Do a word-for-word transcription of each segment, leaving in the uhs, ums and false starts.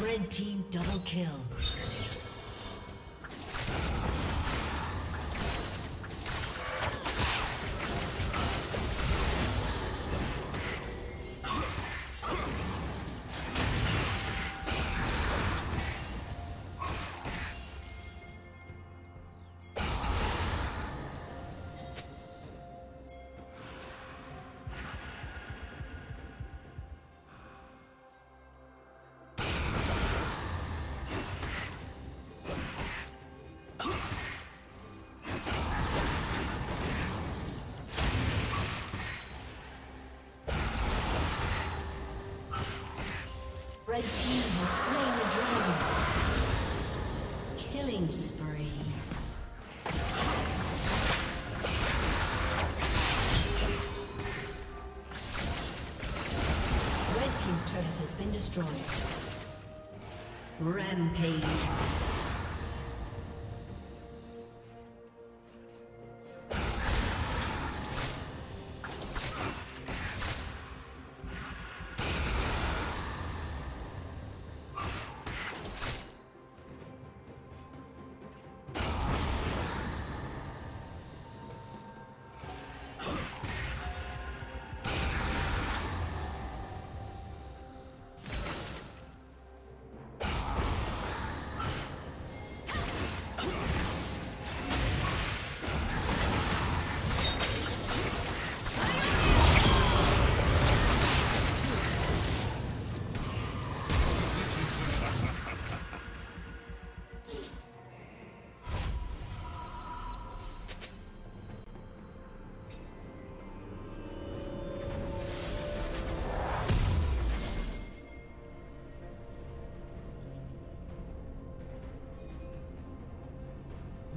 Red team double kill. Red team has slain the dragon. Killing spree. Red team's turret has been destroyed. Rampage.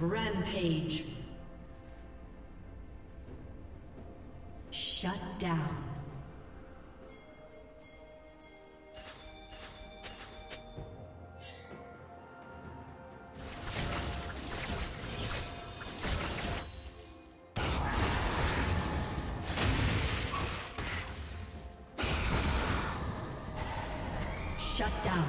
Rampage. Shut down. Shut down.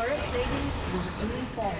Turret plating will soon fall.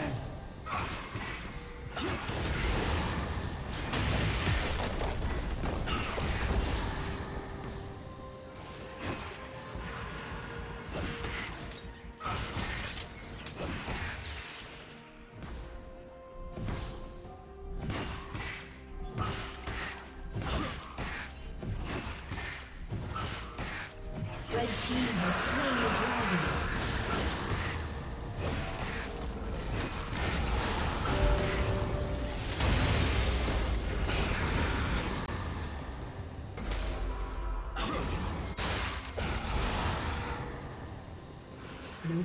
Blue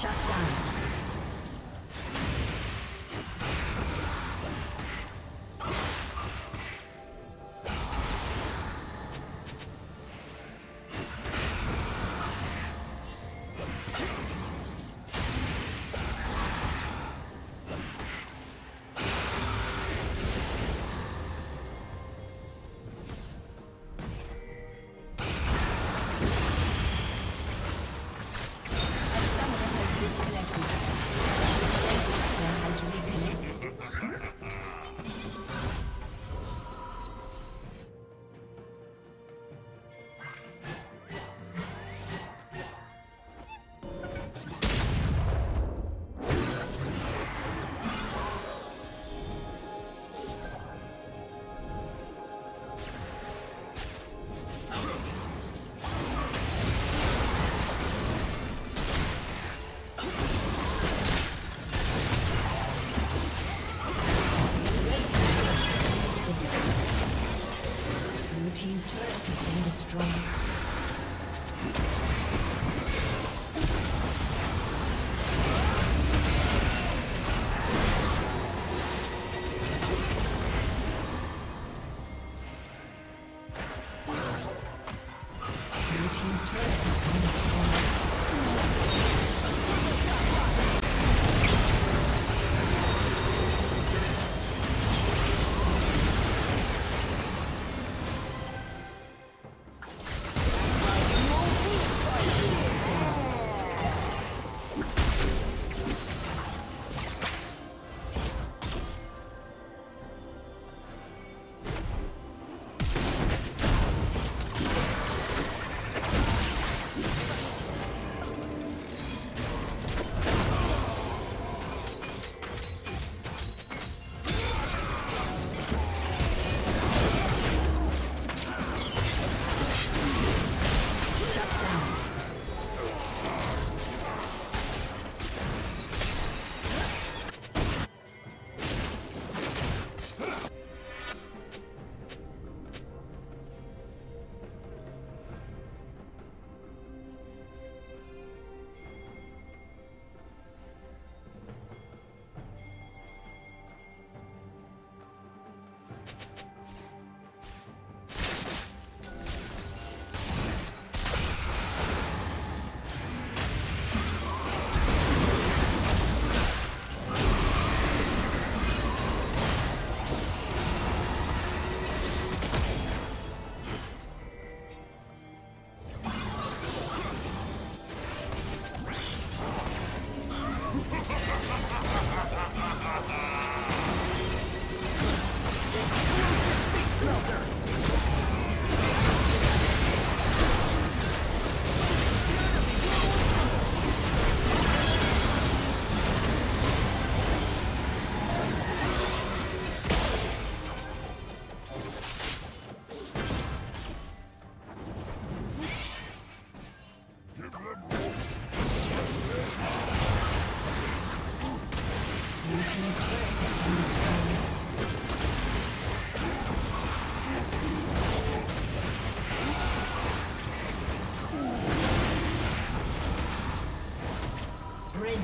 Shut down.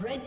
Red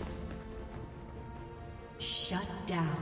Shut down.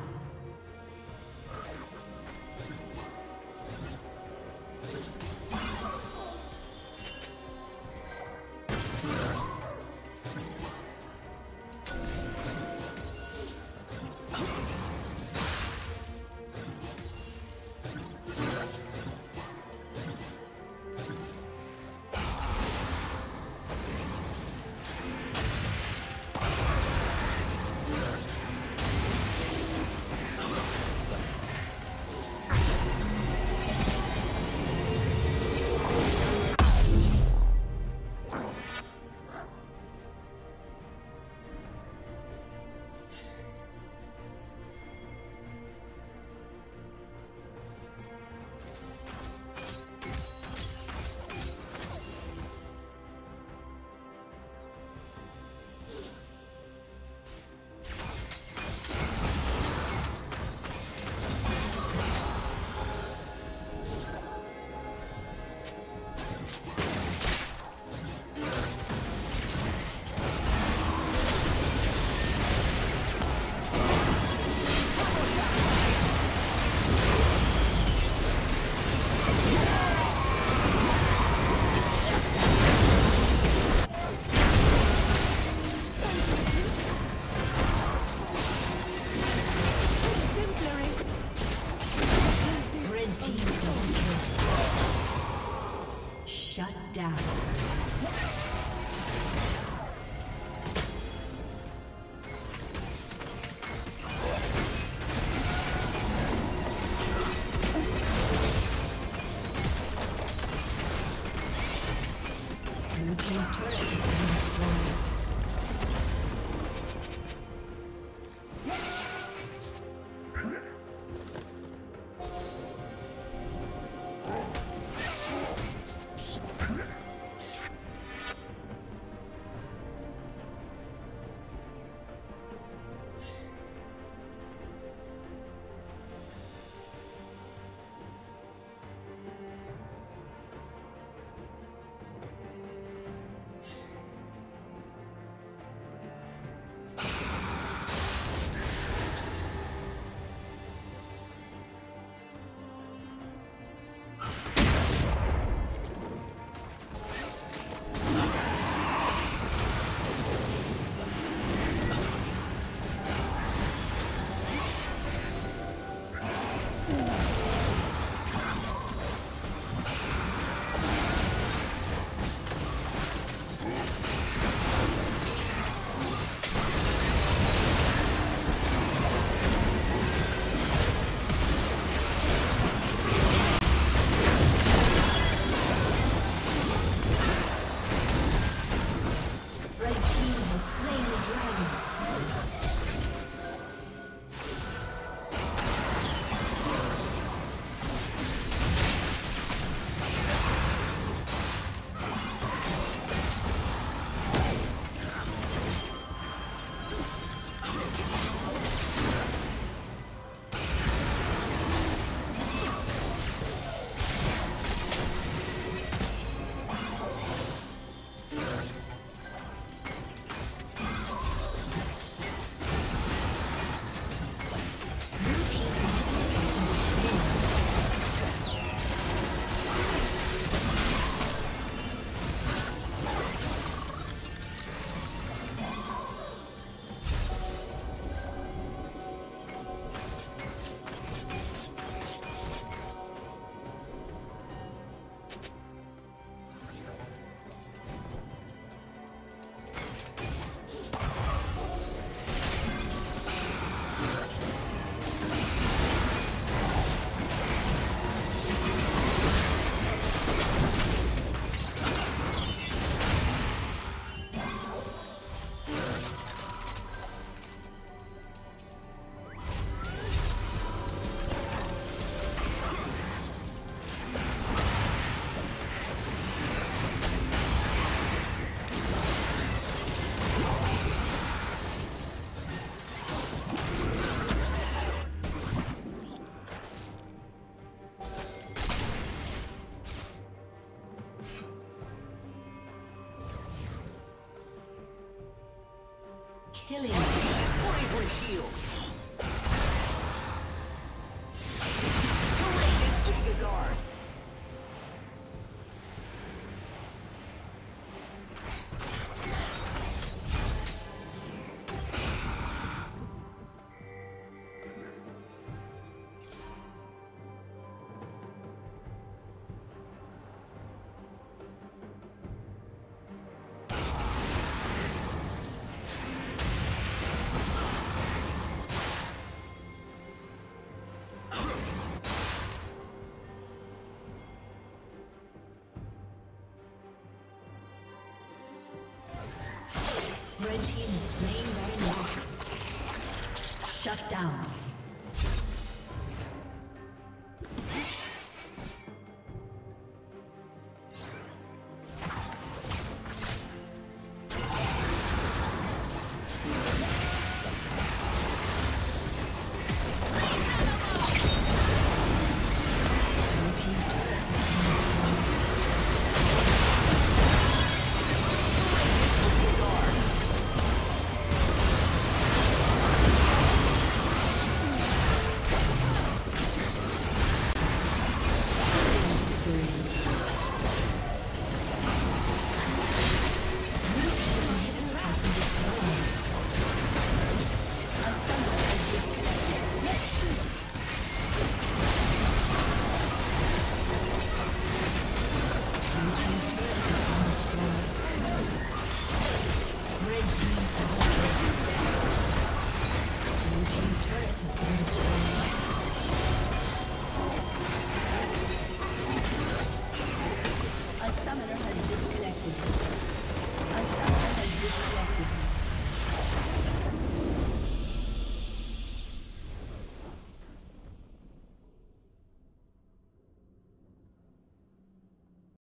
Killing. Destroy her shield. Courageous Giga Guard. Red team is slain right now. Shut down.